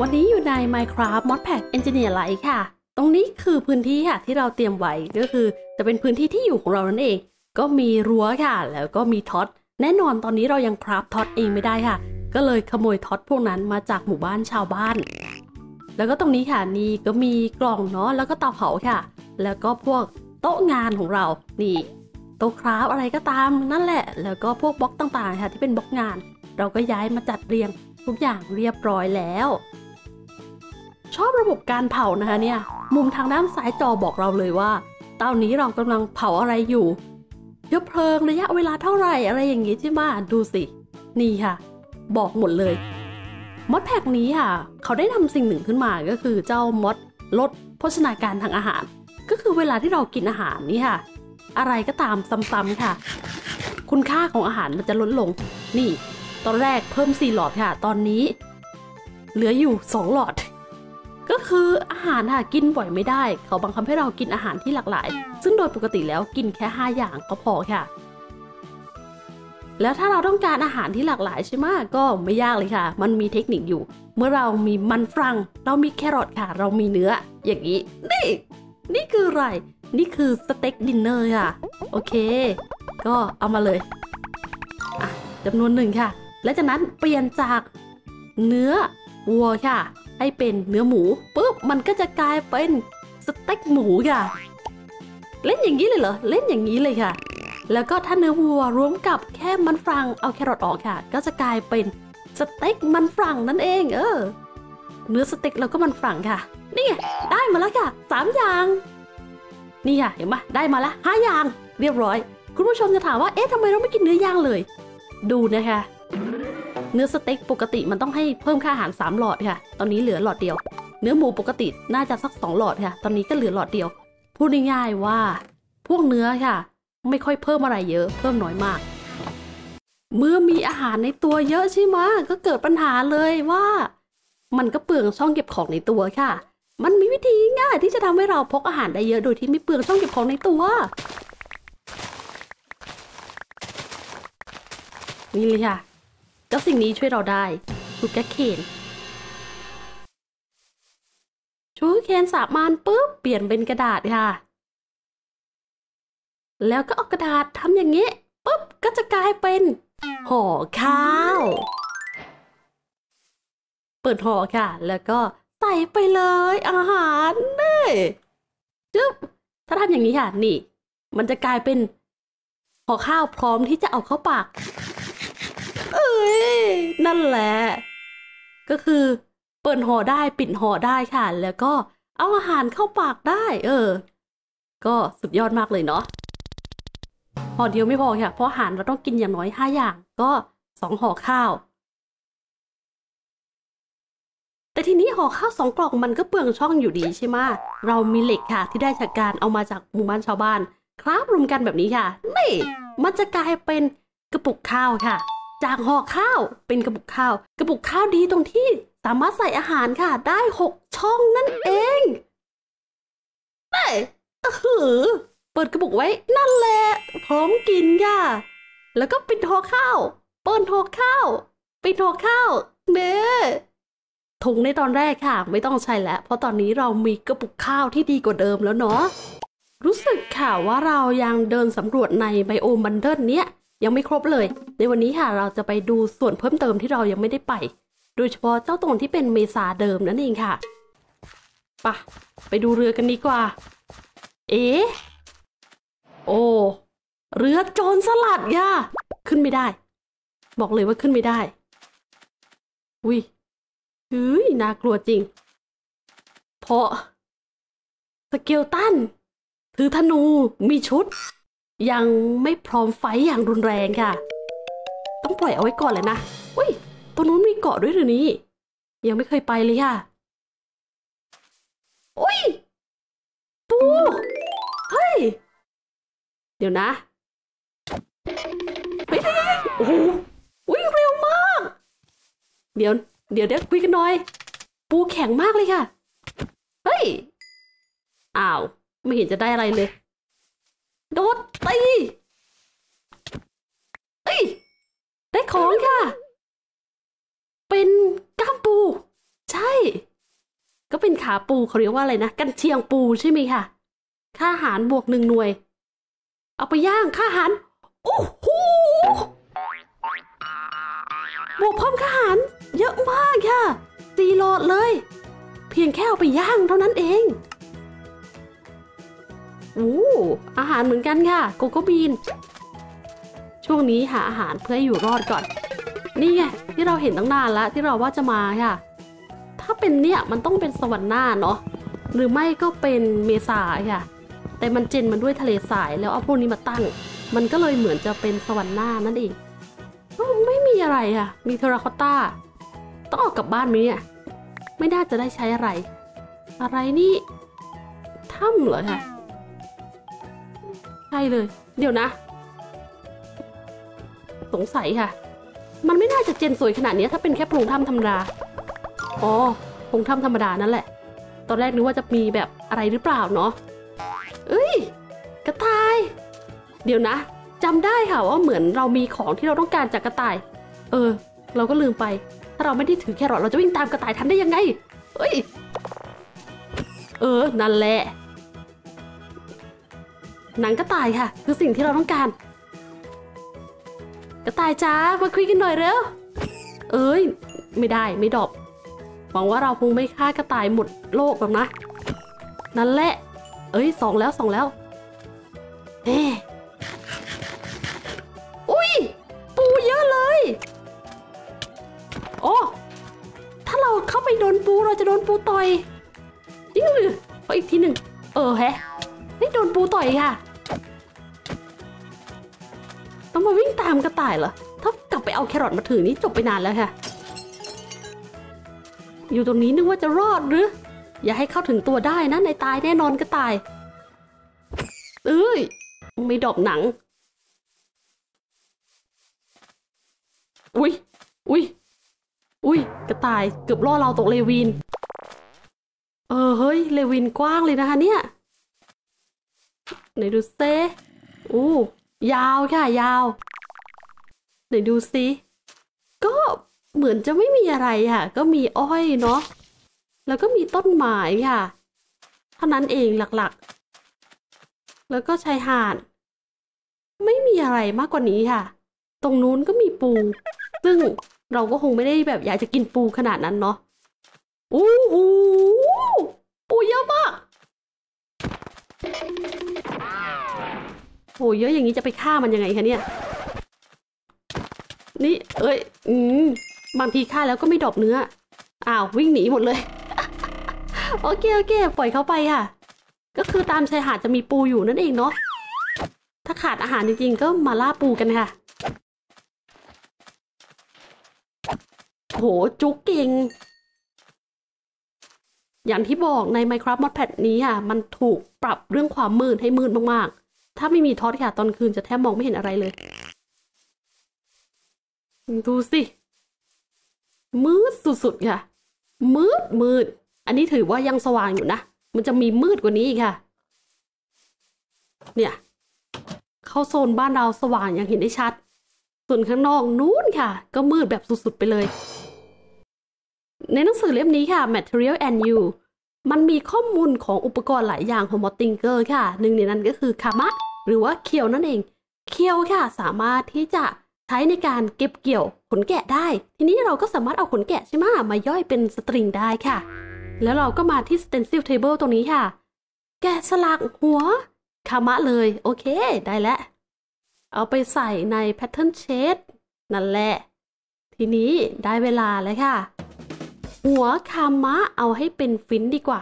วันนี้อยู่ใน Minecraft Modpack Engineer Life ค่ะตรงนี้คือพื้นที่ค่ะที่เราเตรียมไว้ก็คือจะเป็นพื้นที่ที่อยู่ของเรานั่นเองก็มีรั้วค่ะแล้วก็มีท็อตแน่นอนตอนนี้เรายังคราฟท็อตเองไม่ได้ค่ะก็เลยขโมยท็อตพวกนั้นมาจากหมู่บ้านชาวบ้านแล้วก็ตรงนี้ค่ะนี่ก็มีกล่องเนาะแล้วก็เตาเผาค่ะแล้วก็พวกโต๊ะงานของเรานี่โต๊ะคราฟอะไรก็ตามนั่นแหละแล้วก็พวกบล็อกต่างๆค่ะที่เป็นบล็อกงานเราก็ย้ายมาจัดเรียงทุกอย่างเรียบร้อยแล้วชอบระบบการเผานะคะเนี่ยมุมทางด้านซ้ายจอบอกเราเลยว่าตอนนี้เรากำลังเผาอะไรอยู่เชื้อเพลิงระยะเวลาเท่าไหร่อะไรอย่างงี้ใช่ไหมดูสินี่ค่ะบอกหมดเลยมอดแพ็กนี้ค่ะเขาได้นำสิ่งหนึ่งขึ้นมาก็คือเจ้ามอดลดโภชนาการทางอาหารก็คือเวลาที่เรากินอาหารนี่ค่ะอะไรก็ตามซ้ำๆค่ะคุณค่าของอาหารมันจะลดลงนี่ตอนแรกเพิ่ม4หลอดค่ะตอนนี้เหลืออยู่2หลอดก็คืออาหารค่ะกินบ่อยไม่ได้เขาบังคับให้เรากินอาหารที่หลากหลายซึ่งโดยปกติแล้วกินแค่5อย่างก็พอค่ะแล้วถ้าเราต้องการอาหารที่หลากหลายใช่ไหมก็ไม่ยากเลยค่ะมันมีเทคนิคอยู่เมื่อเรามีมันฝรั่งเรามีแครอทค่ะเรามีเนื้ออย่างนี้นี่คืออะไรนี่คือสเต็กดินเนอร์ค่ะโอเคก็เอามาเลยอ่ะจำนวน1ค่ะและจากนั้นเปลี่ยนจากเนื้อวัวค่ะให้เป็นเนื้อหมูปุ๊บมันก็จะกลายเป็นสเต็กหมูค่ะเล่นอย่างนี้เลยเหรอเล่นอย่างนี้เลยค่ะแล้วก็ถ้าเนื้อวัวรวมกับแค่มันฝรั่งเอาแครอทออกค่ะก็จะกลายเป็นสเต็กมันฝรั่งนั่นเองเนื้อสเต็กแล้วก็มันฝรั่งค่ะนี่ไงได้มาแล้วค่ะ3อย่างนี่ค่ะเห็นไหมได้มาแล้ว5อย่างเรียบร้อยคุณผู้ชมจะถามว่าเอ๊ะทำไมเราไม่กินเนื้อย่างเลยดูนะคะเนื้อสเต็กปกติมันต้องให้เพิ่มค่าอาหาร3หลอดค่ะตอนนี้เหลือหลอดเดียวเนื้อหมูปกติน่าจะสัก2หลอดค่ะตอนนี้ก็เหลือหลอดเดียวพูดง่ายๆว่าพวกเนื้อค่ะไม่ค่อยเพิ่มอะไรเยอะเพิ่มน้อยมากเมื่อมีอาหารในตัวเยอะใช่ไหมก็เกิดปัญหาเลยว่ามันก็เปลืองช่องเก็บของในตัวค่ะมันมีวิธีง่ายที่จะทำให้เราพกอาหารได้เยอะโดยที่ไม่เปลืองช่องเก็บของในตัวนี่เลยค่ะเจ้าสิ่งนี้ช่วยเราได้ชูการ์เคนชูการ์เคนสามารถปุ๊บเปลี่ยนเป็นกระดาษค่ะแล้วก็เอากระดาษทำอย่างนี้ปุ๊บก็จะกลายเป็นห่อข้าวเปิดห่อค่ะแล้วก็ใส่ไปเลยอาหารนี่จึ๊บถ้าทำอย่างนี้ค่ะนี่มันจะกลายเป็นห่อข้าวพร้อมที่จะเอาเข้าปากเอ้ยนั่นแหละก็คือเปิดห่อได้ปิดห่อได้ค่ะแล้วก็เอาอาหารเข้าปากได้ก็สุดยอดมากเลยเนาะห่อเดียวไม่พอค่ะเพราะอาหารเราต้องกินอย่างน้อย5อย่างก็2ห่อข้าวแต่ทีนี้ห่อข้าว2กล่องมันก็เปลืองช่องอยู่ดีใช่ไหมเรามีเหล็กค่ะที่ได้จากการเอามาจากหมู่บ้านชาวบ้านคราบรวมกันแบบนี้ค่ะนี่มันจะกลายเป็นกระปุกข้าวค่ะจากห่อข้าวเป็นกระปุกข้าวดีตรงที่สามารถใส่อาหารค่ะได้6ช่องนั่นเองนี่เปิดกระปุกไว้นั่นแหละพร้อมกินค่ะแล้วก็ปิดห่อข้าวเปิดห่อข้าวปิดห่อข้าวเด้อถุงในตอนแรกค่ะไม่ต้องใช้แล้วเพราะตอนนี้เรามีกระปุกข้าวที่ดีกว่าเดิมแล้วเนาะรู้สึกค่ะว่าเรายังเดินสำรวจในไบโอมบันเดิลเนี้ยยังไม่ครบเลยในวันนี้ค่ะเราจะไปดูส่วนเพิ่มเติมที่เรายังไม่ได้ไปโดยเฉพาะเจ้าตรงที่เป็นเมษาเดิมนั่นเองค่ะไปดูเรือกันดีกว่าโอ้เรือโจรสลัดค่ะขึ้นไม่ได้บอกเลยว่าขึ้นไม่ได้อุ้ยน่ากลัวจริงเพราะสเกลตันถือธนูมีชุดยังไม่พร้อมไฟอย่างรุนแรงค่ะต้องปล่อยเอาไว้ก่อนเลยนะอุ้ยตัวนู้นมีเกาะด้วยหรือนี่ยังไม่เคยไปเลยค่ะอุ้ยปูเฮ้ยเดี๋ยวนะเฮ้ยโอ้โหวิ่งเร็วมากเดี๋ยวคุยกันหน่อยปูแข็งมากเลยค่ะเฮ้ยอ้าวไม่เห็นจะได้อะไรเลยโดดตีเอ้ยได้ของค่ะเป็นก้ามปูใช่ ช่ก็เป็นขาปูเขาเรียกว่าอะไรนะกันเชียงปูใช่ไหมค่ะค่าอาหารบวก1หน่วยเอาไปย่างค่าอาหารโอ้โหบวกเพิ่มค่าอาหารเยอะมากค่ะตีหลอดเลยเพียงแค่เอาไปย่างเท่านั้นเองอู้อาหารเหมือนกันค่ะโกโก้บีนช่วงนี้หาอาหารเพื่ออยู่รอดก่อนนี่ไงที่เราเห็นตั้งนานแล้วที่เราว่าจะมาค่ะถ้าเป็นเนี่ยมันต้องเป็นสวรรค์หน้าเนาะหรือไม่ก็เป็นเมษาค่ะแต่มันเจนมันด้วยทะเลสายแล้วเอาพวกนี้มาตั้งมันก็เลยเหมือนจะเป็นสวรรค์หน้านั่นเองไม่มีอะไรค่ะมีเทราคอตต้าต้องออกกลับบ้านไหมเนี่ยไม่น่าจะได้ใช้อะไรอะไรนี่ถ้ำเหรอคะใช่เลยเดี๋ยวนะสงสัยค่ะมันไม่น่าจะเจนสวยขนาดนี้ถ้าเป็นแค่โพรงถ้ำธรรมดาอ๋อโพรงถ้ำธรรมดานั่นแหละตอนแรกนึกว่าจะมีแบบอะไรหรือเปล่าเนาะเอ้ยกระต่ายเดี๋ยวนะจำได้ค่ะว่าเหมือนเรามีของที่เราต้องการจากกระต่ายเราก็ลืมไปถ้าเราไม่ได้ถือแครอทเราจะวิ่งตามกระต่ายทันได้ยังไงเอ้ยนั่นแหละหนังกระต่ายค่ะคือสิ่งที่เราต้องการกระต่ายจ้ามาคุยกันหน่อยเร็วไม่ได้ไม่ดรอปหวังว่าเราคงไม่ฆ่ากระต่ายหมดโลกหรอกนะนั่นแหละสองแล้วเฮ้อุ้ยปูเยอะเลยโอ้ถ้าเราเข้าไปโดนปูเราจะโดนปูต่อยจริงหรืออีกทีหนึ่งแฮะนี่โดนปูต่อยค่ะต้องมาวิ่งตามกระต่ายเหรอถ้ากลับไปเอาแครอทมาถือนี่จบไปนานแล้วค่ะอยู่ตรงนี้นึกว่าจะรอดหรืออย่าให้เข้าถึงตัวได้นะในตายแน่นอนกระต่ายไม่ดอกหนังอุ้ยกระต่ายเกือบล่อเราตกเลวินเฮ้ยเลวินกว้างเลยนะคะเนี่ยไหนดูเซ่อู้ยาวค่ะยาวไหนดูสิก็เหมือนจะไม่มีอะไรค่ะก็มีอ้อยเนาะแล้วก็มีต้นไม้ค่ะเท่านั้นเองหลักๆแล้วก็ชายหาดไม่มีอะไรมากกว่านี้ค่ะตรงนู้นก็มีปูซึ่งเราก็คงไม่ได้แบบอยากจะกินปูขนาดนั้นเนาะอู้หูปูเยอะมากโอ้เยอะอย่างนี้จะไปฆ่ามันยังไงคะเนี่ยนี่บางทีฆ่าแล้วก็ไม่ดรอปเนื้ออ้าววิ่งหนีหมดเลย โอเคปล่อยเขาไปค่ะก็คือตามชายหาดจะมีปูอยู่นั่นเองเนาะถ้าขาดอาหารจริงๆก็มาล่าปูกันค่ะโหจุกเก่งอย่างที่บอกใน Minecraft Modpack นี้ค่ะมันถูกปรับเรื่องความมืดให้มืดมากๆถ้าไม่มีท็อตค่ะตอนคืนจะแทบมองไม่เห็นอะไรเลยดูสิมืดสุดๆค่ะมืดอันนี้ถือว่ายังสว่างอยู่นะมันจะมีมืดกว่านี้อีกค่ะเนี่ยเข้าโซนบ้านเราสว่างอย่างเห็นได้ชัดส่วนข้างนอกนู้นค่ะก็มืดแบบสุดๆไปเลยในหนังสือเล่มนี้ค่ะ material and you มันมีข้อมูลของอุปกรณ์หลายอย่างของมอดติงเกอร์ค่ะหนึ่งในนั้นก็คือคามะหรือว่าเคียวนั่นเองเคียวค่ะสามารถที่จะใช้ในการเก็บเกี่ยวขนแกะได้ทีนี้เราก็สามารถเอาขนแกะใช่ไหมมาย่อยเป็นสตริงได้ค่ะแล้วเราก็มาที่ stencil table ตรงนี้ค่ะแกะสลักหัวคามะเลยโอเคได้แล้วเอาไปใส่ใน pattern shade นั่นแหละทีนี้ได้เวลาแล้วค่ะหัวคามะเอาให้เป็นฟินดีกว่า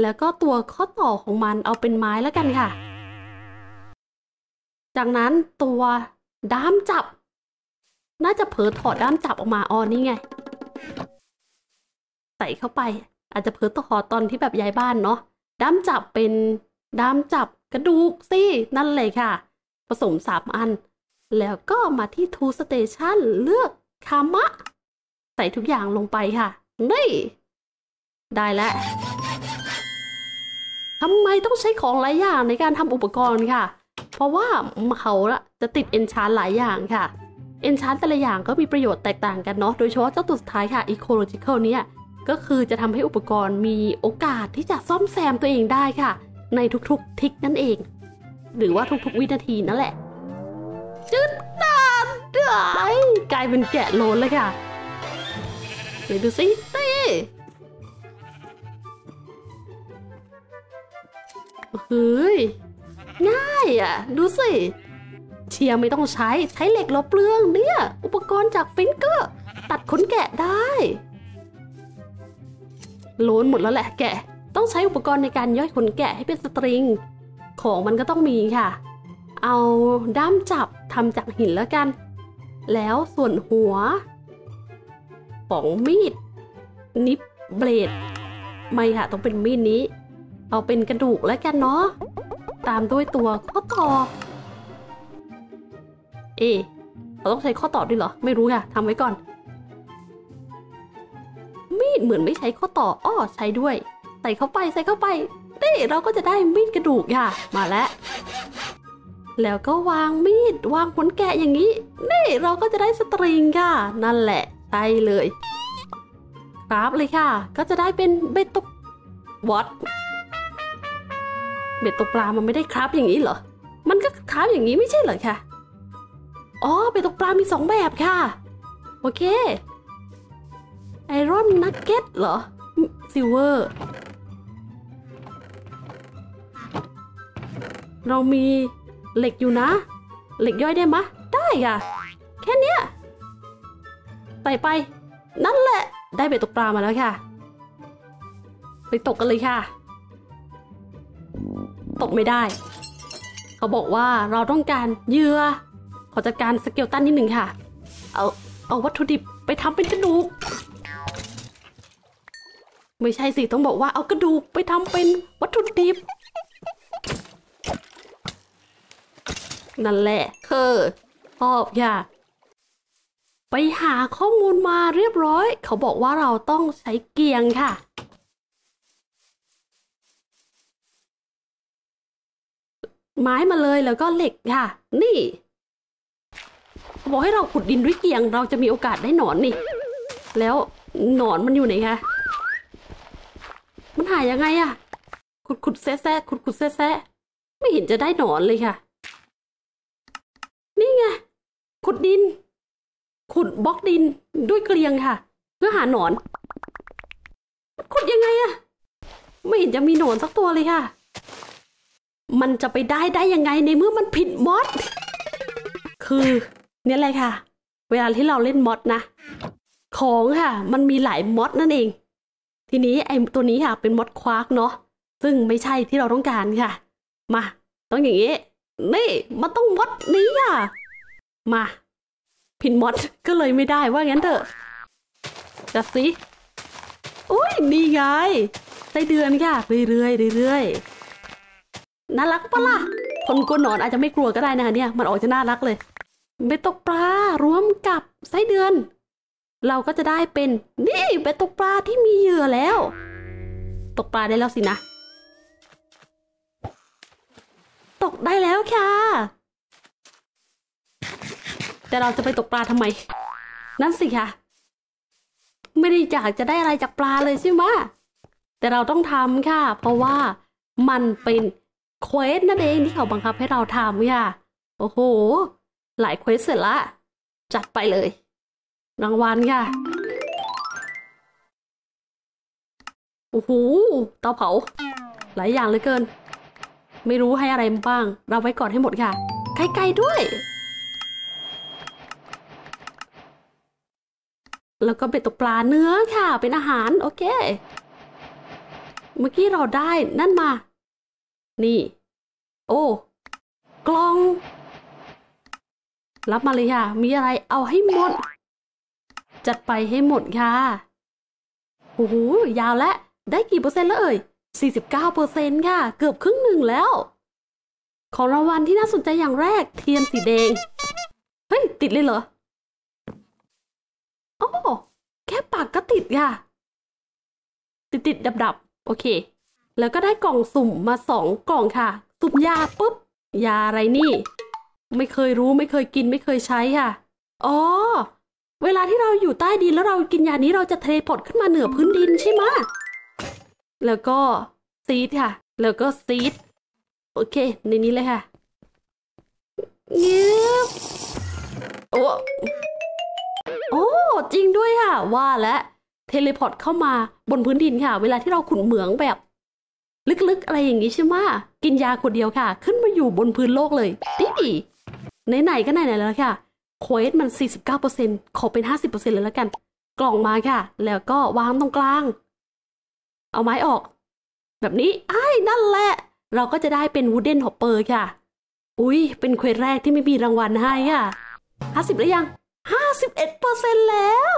แล้วก็ตัวข้อต่อของมันเอาเป็นไม้แล้วกันค่ะจากนั้นตัวด้ามจับน่าจะเผลอถอดด้ามจับออกมานี่ไงใส่เข้าไปอาจจะเผลอถอดตอนที่แบบย้ายบ้านเนาะด้ามจับเป็นด้ามจับกระดูกสินั่นเลยค่ะผสม3อันแล้วก็มาที่ Tool Station เลือกคามะใส่ทุกอย่างลงไปค่ะนี่ได้แล้วทำไมต้องใช้ของหลายอย่างในการทำอุปกรณ์ค่ะเพราะว่าเขาจะติดเอนชานหลายอย่างค่ะ เอนชานแต่ละอย่างก็มีประโยชน์แตกต่างกันเนาะโดยเฉพาะเจ้าตัวสุดท้ายค่ะอีโคโลจิคอลเนี่ยก็คือจะทำให้อุปกรณ์มีโอกาสที่จะซ่อมแซมตัวเองได้ค่ะในทุกๆทิกนั่นเองหรือว่าทุกๆวินาทีนั่นแหละจุดตามได้กลายเป็นแกะโลนเลยค่ะเดี๋ยวดูสิเต้เฮ้ยง่ายอ่ะดูสิเชียร์ไม่ต้องใช้เหล็กลบเปลืองเนี่ยอุปกรณ์จากฟินเกอร์ตัดขนแกะได้โลนหมดแล้วแหละแกะต้องใช้อุปกรณ์ในการย่อยขนแกะให้เป็นสตริงของมันก็ต้องมีค่ะเอาด้ามจับทำจากหินแล้วกันแล้วส่วนหัวของมีดนิบเบลดไม่ค่ะต้องเป็นมีดนี้เอาเป็นกระดูกแล้วกันเนาะตามด้วยตัวข้อต่อเอเราต้องใช้ข้อต่อด้วยเหรอไม่รู้ค่ะทำไว้ก่อนมีดเหมือนไม่ใช้ข้อต่ออ้อใช้ด้วยใส่เข้าไปเต้เราก็จะได้มีดกระดูกค่ะมาแล้วก็วางมีดวางขนแกะอย่างนี้นี่เราก็จะได้สตริงค่ะนั่นแหละใช่เลยกราฟเลยค่ะก็จะได้เป็นเบ็ดตกวัดเบ็ดตกปลามันไม่ได้คราฟอย่างนี้เหรอมันก็คราฟอย่างนี้ไม่ใช่เหรอค่ะอ๋อเบ็ดตกปลามี2แบบค่ะโอเคไอรอนนักเก็ตเหรอซิลเวอร์เรามีเหล็กอยู่นะเหล็กย่อยได้ไหมได้ค่ะแค่เนี้ยไปนั่นแหละได้เบ็ดตกปลามาแล้วค่ะไปตกกันเลยค่ะตกไม่ได้เขาบอกว่าเราต้องการเหยื่อขอจัดการสเกลตันนิดหนึ่งค่ะเอาวัตถุดิบไปทำเป็นกระดูกไม่ใช่สิต้องบอกว่าเอากระดูกไปทำเป็นวัตถุดิบนั่นแหละคือชอบค่ะไปหาข้อมูลมาเรียบร้อยเขาบอกว่าเราต้องใช้เกียงค่ะไม้มาเลยแล้วก็เหล็กค่ะนี่เขาบอกให้เราขุดดินด้วยเกียงเราจะมีโอกาสได้หนอนนี่แล้วหนอนมันอยู่ไหนคะมันหายยังไงอะขุดแซะไม่เห็นจะได้หนอนเลยค่ะนี่ไงขุดดินขุดบล็อกดินด้วยเกลียงค่ะเพื่อหาหนอนขุดยังไงอะไม่เห็นจะมีหนอนสักตัวเลยค่ะมันจะไปได้ยังไงในเมื่อมันผิดมอดคือเนี่ยอะไรค่ะเวลาที่เราเล่นมอดนะของค่ะมันมีหลายมอดนั่นเองทีนี้ไอ้ตัวนี้ค่ะเป็นมอดควักเนาะซึ่งไม่ใช่ที่เราต้องการค่ะมาต้องอย่างนี้นี่มันต้องมอดนี้ค่ะมาพินมอดก็เลยไม่ได้ว่างั้นเถอะจัดสิอุ้ยนี่ไงไส้เดือนค่ะเรื่อยน่ารักปะล่ะคนกลัวหนอนอาจจะไม่กลัวก็ได้นะคะเนี่ยมันออกจะน่ารักเลยเบ็ดตกปลารวมกับไส้เดือนเราก็จะได้เป็นนี่เบ็ดตกปลาที่มีเหยื่อแล้วตกปลาได้แล้วสินะตกได้แล้วค่ะแต่เราจะไปตกปลาทำไมนั่นสิค่ะไม่ได้อยากจะได้อะไรจากปลาเลยใช่ไหมแต่เราต้องทำค่ะเพราะว่ามันเป็นเควสนั่นเองที่เขาบังคับให้เราทำค่ะโอ้โหหลายเควสเสร็จละจัดไปเลยรางวัลค่ะโอ้โหเตาเผาหลายอย่างเหลือเกินไม่รู้ให้อะไรบ้างเราไว้ก่อนให้หมดค่ะไกลๆด้วยแล้วก็เบ็ดตกปลาเนื้อค่ะเป็นอาหารโอเคเมื่อกี้เราได้นั่นมานี่โอ้กล่องรับมาเลยค่ะมีอะไรเอาให้หมดจัดไปให้หมดค่ะโอ้โหยาวและได้กี่เปอร์เซ็นต์แล้วเอ่ย 49% ค่ะเกือบครึ่งหนึ่งแล้วของรางวัลที่น่าสนใจอย่างแรกเทียนสีแดงเฮ้ยติดเลยเหรอโอ้แค่ปากก็ติดค่ะติดดับโอเคแล้วก็ได้กล่องสุ่มมา2 กล่องค่ะสุ่มยาปุ๊บยาอะไรนี่ไม่เคยรู้ไม่เคยกินไม่เคยใช้ค่ะ อ๋อเวลาที่เราอยู่ใต้ดินแล้วเรากินยานี้เราจะเทเลพอร์ตขึ้นมาเหนือพื้นดินใช่ไหมแล้วก็ซีดค่ะแล้วก็ซีดโอเคในนี้เลยค่ะเงียบโอ้โอ้จริงด้วยค่ะว่าและเทเลพอร์ตเข้ามาบนพื้นดินค่ะเวลาที่เราขุดเหมืองแบบลึกๆอะไรอย่างนี้ใช่ไหมกินยาขวดเดียวค่ะขึ้นมาอยู่บนพื้นโลกเลยดิไหนๆก็ไหนๆแล้วค่ะเควสมัน 49% ขอเป็น 50% เลยแล้วกันกล่องมาค่ะแล้วก็วางตรงกลางเอาไม้ออกแบบนี้อ้ายนั่นแหละเราก็จะได้เป็น Wooden Hopper ค่ะอุ้ยเป็นเควสแรกที่ไม่มีรางวัลให้ค่ะ50แล้วยัง 51% แล้ว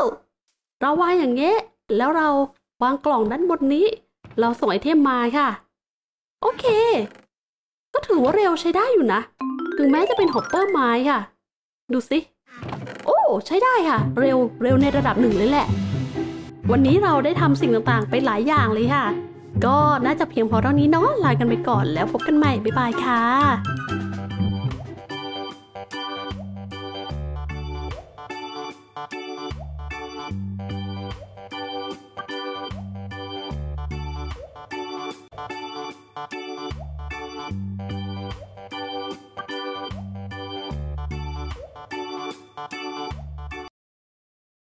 เราวางอย่างเงี้ยแล้วเราวางกล่องด้านบนนี้เราส่งไอเทมมาค่ะโอเคก็ถือว่าเร็วใช้ได้อยู่นะถึงแม้จะเป็นฮอปเปอร์ไม้ค่ะดูสิโอ้ใช้ได้ค่ะเร็วเร็วในระดับหนึ่งเลยแหละวันนี้เราได้ทำสิ่งต่างๆไปหลายอย่างเลยค่ะก็น่าจะเพียงพอเท่านี้เนาะลากันไปก่อนแล้วพบกันใหม่บ๊ายบายค่ะ